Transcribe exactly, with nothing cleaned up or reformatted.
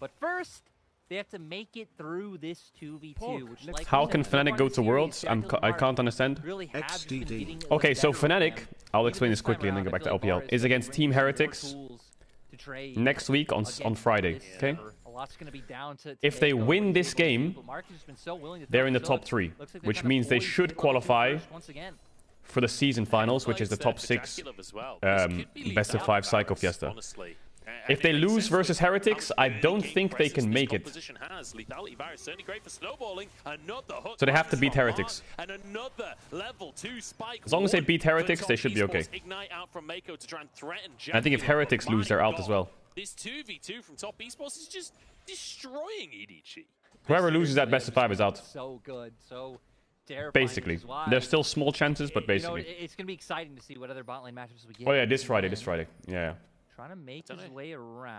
But first, they have to make it through this two v two. Which like How can Fnatic go to Worlds? I'm ca I can't understand. X D D. Okay, so Fnatic, I'll explain this quickly and then go back to L P L, is against Team Heretics next week on, on Friday, okay? If they win this game, they're in the top three, which means they should qualify for the Season Finals, which is the top six um, best of five Psycho Fiesta. If they lose versus Heretics, I don't think they can make it. So they have to beat Heretics. As long as they beat Heretics, they should be okay. I think if Heretics lose, they're out as well. This two v two from Top Esports is just destroying E D G. Whoever loses that best of five is out. So good, so basically, there's still small chances, but basically, you know, it's gonna be exciting to see what other bot lane matchups we get. Oh yeah, this Friday, this Friday, yeah. Trying to make his way around.